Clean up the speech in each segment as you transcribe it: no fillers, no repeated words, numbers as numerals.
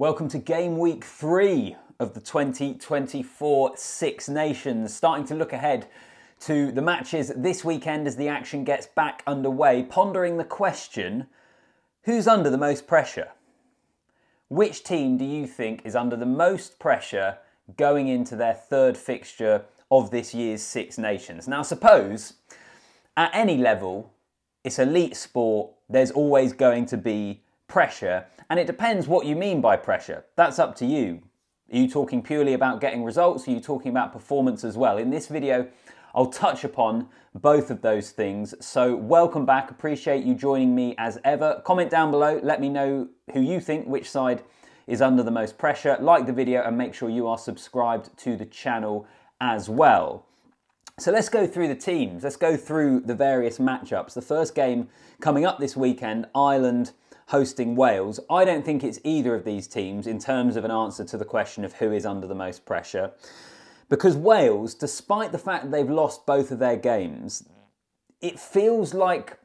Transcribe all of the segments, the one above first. Welcome to game week 3 of the 2024 Six Nations. Starting to look ahead to the matches this weekend as the action gets back underway, pondering the question, who's under the most pressure? Which team do you think is under the most pressure going into their third fixture of this year's Six Nations? Now suppose, at any level, it's elite sport, there's always going to be pressure, and it depends what you mean by pressure. That's up to you. Are you talking purely about getting results? Are you talking about performance as well? In this video, I'll touch upon both of those things. So welcome back, appreciate you joining me as ever. Comment down below, let me know who you think, which side is under the most pressure. Like the video and make sure you are subscribed to the channel as well. So let's go through the teams. Let's go through the various matchups. The first game coming up this weekend, Ireland hosting Wales. I don't think it's either of these teams in terms of an answer to the question of who is under the most pressure. Because Wales, despite the fact that they've lost both of their games, it feels like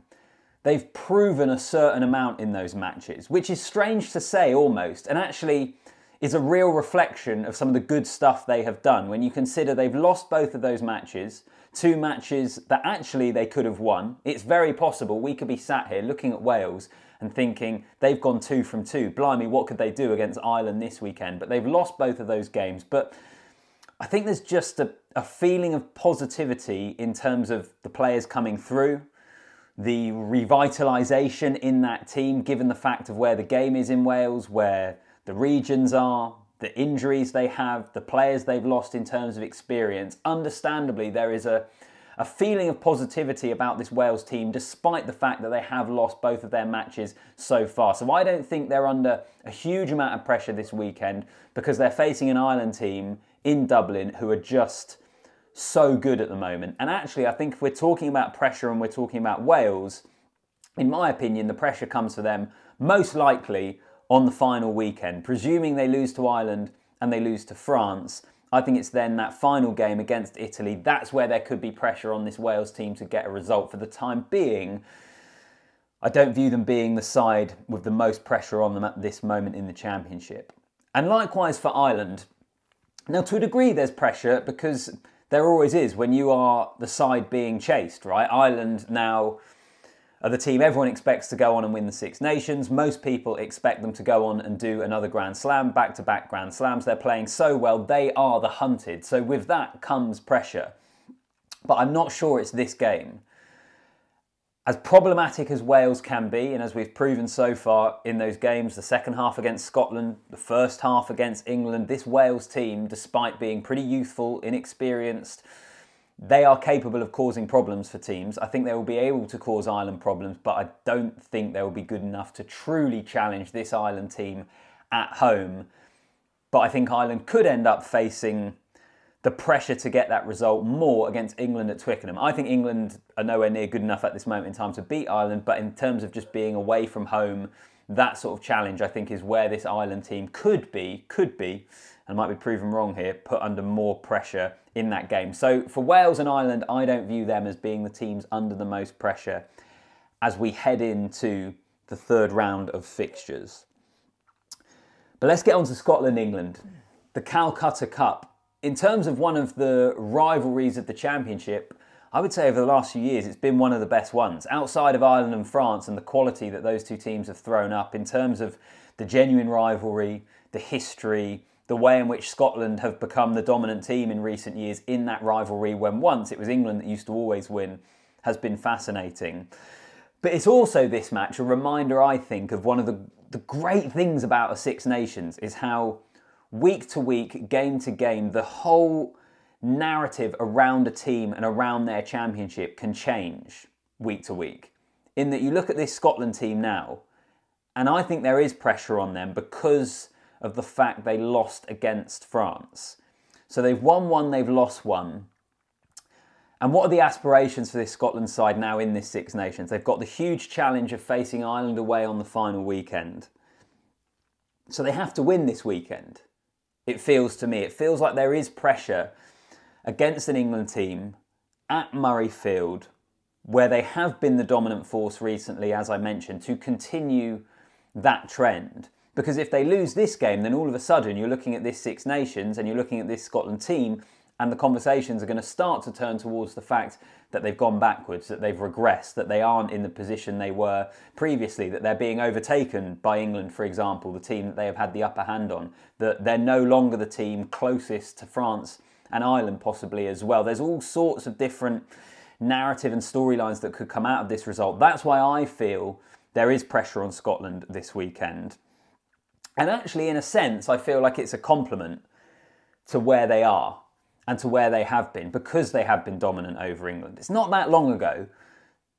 they've proven a certain amount in those matches, which is strange to say almost, and actually is a real reflection of some of the good stuff they have done when you consider they've lost both of those matches, two matches that actually they could have won. It's very possible we could be sat here looking at Wales and thinking they've gone 2 from 2. Blimey, what could they do against Ireland this weekend? But they've lost both of those games. But I think there's just a feeling of positivity in terms of the players coming through, the revitalisation in that team, given the fact of where the game is in Wales, where the regions are, the injuries they have, the players they've lost in terms of experience. Understandably, there is a feeling of positivity about this Wales team, despite the fact that they have lost both of their matches so far. So I don't think they're under a huge amount of pressure this weekend because they're facing an Ireland team in Dublin who are just so good at the moment. And actually, I think if we're talking about pressure and we're talking about Wales, in my opinion, the pressure comes for them most likely on the final weekend. Presuming they lose to Ireland and they lose to France, I think it's then that final game against Italy. That's where there could be pressure on this Wales team to get a result. For the time being, I don't view them being the side with the most pressure on them at this moment in the championship. And likewise for Ireland. Now, to a degree, there's pressure because there always is when you are the side being chased, right? Ireland now are the team everyone expects to go on and win the Six Nations. Most people expect them to go on and do another Grand Slam, back-to-back Grand Slams. They're playing so well, they are the hunted. So with that comes pressure. But I'm not sure it's this game. As problematic as Wales can be, and as we've proven so far in those games, the second half against Scotland, the first half against England, this Wales team, despite being pretty youthful, inexperienced, they are capable of causing problems for teams. I think they will be able to cause Ireland problems, but I don't think they will be good enough to truly challenge this Ireland team at home. But I think Ireland could end up facing the pressure to get that result more against England at Twickenham. I think England are nowhere near good enough at this moment in time to beat Ireland, but in terms of just being away from home, that sort of challenge, I think, is where this Ireland team could be, and might be proven wrong here, put under more pressure in that game. So for Wales and Ireland, I don't view them as being the teams under the most pressure as we head into the third round of fixtures. But let's get on to Scotland, England, the Calcutta Cup. In terms of one of the rivalries of the championship, I would say over the last few years, it's been one of the best ones. Outside of Ireland and France and the quality that those two teams have thrown up in terms of the genuine rivalry, the history, the way in which Scotland have become the dominant team in recent years in that rivalry when once it was England that used to always win, has been fascinating. But it's also this match, a reminder, I think, of one of the great things about a Six Nations is how week to week, game to game, the whole narrative around a team and around their championship can change week to week. In that you look at this Scotland team now, and I think there is pressure on them because of the fact they lost against France. So they've won one, they've lost one. And what are the aspirations for this Scotland side now in this Six Nations? They've got the huge challenge of facing Ireland away on the final weekend. So they have to win this weekend, it feels to me. It feels like there is pressure against an England team at Murrayfield, where they have been the dominant force recently, as I mentioned, to continue that trend. Because if they lose this game, then all of a sudden you're looking at this Six Nations and you're looking at this Scotland team, and the conversations are going to start to turn towards the fact that they've gone backwards, that they've regressed, that they aren't in the position they were previously, that they're being overtaken by England, for example, the team that they have had the upper hand on, that they're no longer the team closest to France and Ireland possibly as well. There's all sorts of different narrative and storylines that could come out of this result. That's why I feel there is pressure on Scotland this weekend. And actually, in a sense, I feel like it's a compliment to where they are and to where they have been, because they have been dominant over England. It's not that long ago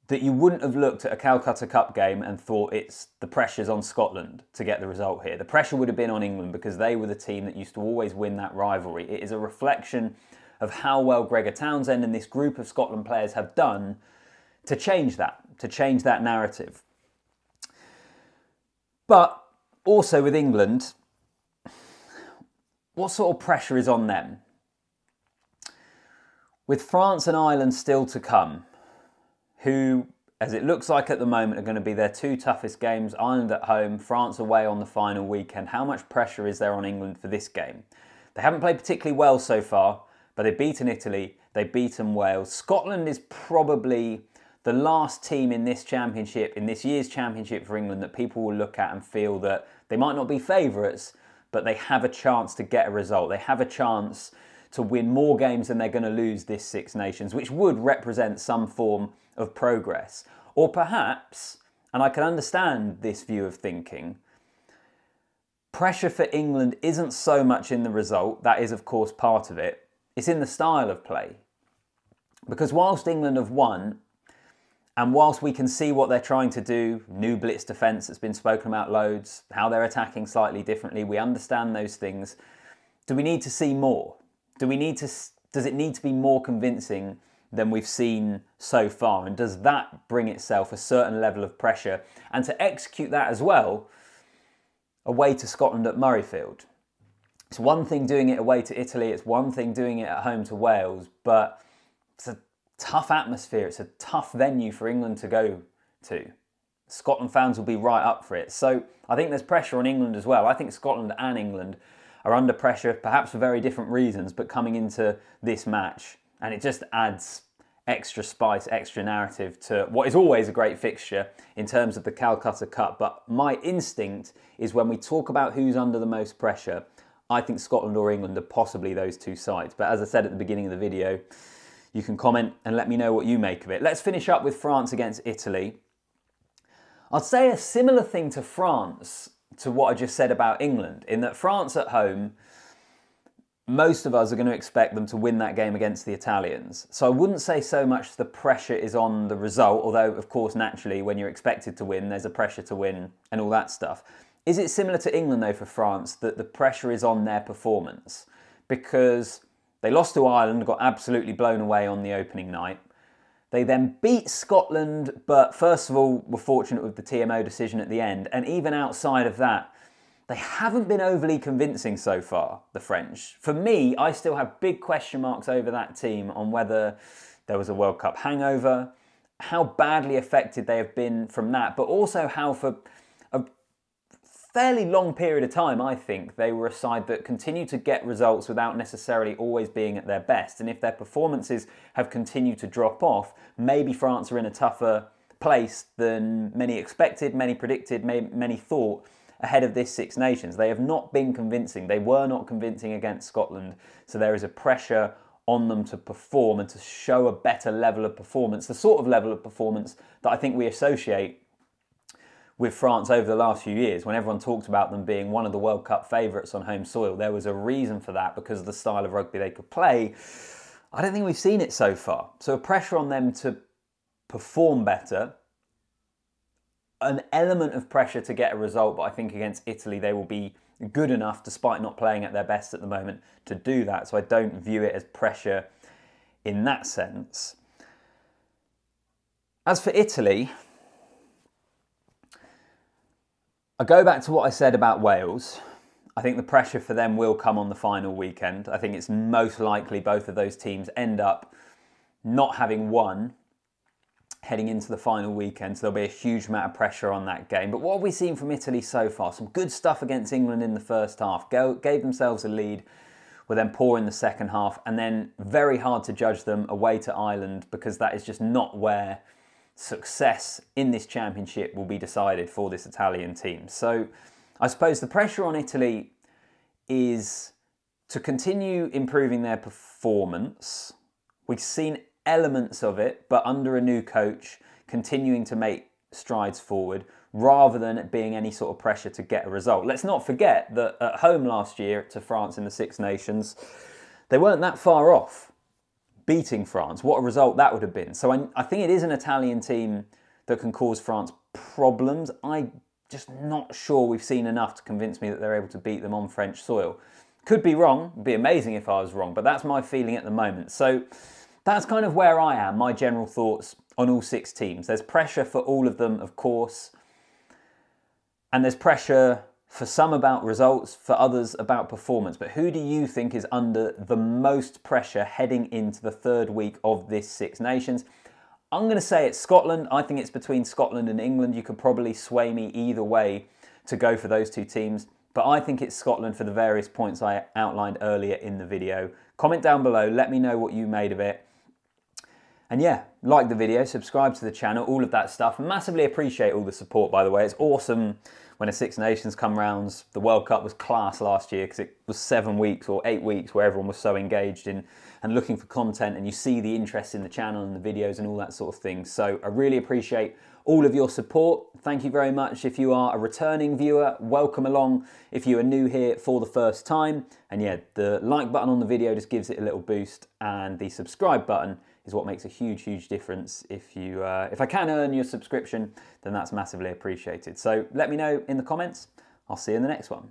that you wouldn't have looked at a Calcutta Cup game and thought it's the pressure's on Scotland to get the result here. The pressure would have been on England because they were the team that used to always win that rivalry. It is a reflection of how well Gregor Townsend and this group of Scotland players have done to change that narrative. But also with England, what sort of pressure is on them? With France and Ireland still to come, who, as it looks like at the moment, are going to be their two toughest games, Ireland at home, France away on the final weekend, how much pressure is there on England for this game? They haven't played particularly well so far, but they've beaten Italy, they've beaten Wales. Scotland is probably the last team in this championship, in this year's championship for England, that people will look at and feel that they might not be favourites, but they have a chance to get a result. They have a chance to win more games than they're going to lose this Six Nations, which would represent some form of progress. Or perhaps, and I can understand this view of thinking, pressure for England isn't so much in the result, that is of course part of it, it's in the style of play. Because whilst England have won, and whilst we can see what they're trying to do, new blitz defence that's been spoken about loads, how they're attacking slightly differently, we understand those things. Do we need to see more? Does it need to be more convincing than we've seen so far? And does that bring itself a certain level of pressure? And to execute that as well, away to Scotland at Murrayfield. It's one thing doing it away to Italy, it's one thing doing it at home to Wales, but it's a tough atmosphere, it's a tough venue for England to go to. Scotland fans will be right up for it. So I think there's pressure on England as well. I think Scotland and England are under pressure, perhaps for very different reasons, but coming into this match, and it just adds extra spice, extra narrative to what is always a great fixture in terms of the Calcutta Cup. But my instinct is when we talk about who's under the most pressure, I think Scotland or England are possibly those two sides. But as I said at the beginning of the video, you can comment and let me know what you make of it. Let's finish up with France against Italy. I'd say a similar thing to France to what I just said about England, in that France at home, most of us are going to expect them to win that game against the Italians. So I wouldn't say so much the pressure is on the result, although of course naturally when you're expected to win, there's a pressure to win and all that stuff. Is it similar to England though for France, that the pressure is on their performance? Because they lost to Ireland, got absolutely blown away on the opening night. They then beat Scotland, but first of all, were fortunate with the TMO decision at the end. And even outside of that, they haven't been overly convincing so far, the French. For me, I still have big question marks over that team on whether there was a World Cup hangover, how badly affected they have been from that, but also how for a fairly long period of time, I think, they were a side that continued to get results without necessarily always being at their best. And if their performances have continued to drop off, maybe France are in a tougher place than many expected, many predicted, many thought ahead of this Six Nations. They have not been convincing. They were not convincing against Scotland. So there is a pressure on them to perform and to show a better level of performance, the sort of level of performance that I think we associate with France over the last few years, when everyone talked about them being one of the World Cup favourites on home soil. There was a reason for that because of the style of rugby they could play. I don't think we've seen it so far. So a pressure on them to perform better, an element of pressure to get a result, but I think against Italy they will be good enough, despite not playing at their best at the moment, to do that. So I don't view it as pressure in that sense. As for Italy, I go back to what I said about Wales. I think the pressure for them will come on the final weekend. I think it's most likely both of those teams end up not having won heading into the final weekend, so there'll be a huge amount of pressure on that game. But what have we seen from Italy so far? Some good stuff against England in the first half. Gave themselves a lead, were then poor in the second half, and then very hard to judge them away to Ireland, because that is just not where success in this championship will be decided for this Italian team. So I suppose the pressure on Italy is to continue improving their performance. We've seen elements of it, but under a new coach, continuing to make strides forward rather than it being any sort of pressure to get a result. Let's not forget that at home last year to France in the Six Nations, they weren't that far off beating France. What a result that would have been. So I think it is an Italian team that can cause France problems. I'm just not sure we've seen enough to convince me that they're able to beat them on French soil. Could be wrong. It'd be amazing if I was wrong, but that's my feeling at the moment. So that's kind of where I am, my general thoughts on all six teams. There's pressure for all of them, of course, and there's pressure for some about results, for others about performance. But who do you think is under the most pressure heading into the third week of this Six Nations? I'm going to say it's Scotland. I think it's between Scotland and England. You could probably sway me either way to go for those two teams, but I think it's Scotland for the various points I outlined earlier in the video. Comment down below, let me know what you made of it. And yeah, like the video, subscribe to the channel, all of that stuff. Massively appreciate all the support, by the way. It's awesome when a Six Nations come round. The World Cup was class last year because it was 7 weeks or 8 weeks where everyone was so engaged in and looking for content, and you see the interest in the channel and the videos and all that sort of thing. So I really appreciate all of your support. Thank you very much. If you are a returning viewer, welcome along. If you are new here for the first time, and yeah, the like button on the video just gives it a little boost, and the subscribe button is what makes a huge, huge difference. If I can earn your subscription, then that's massively appreciated. So let me know in the comments. I'll see you in the next one.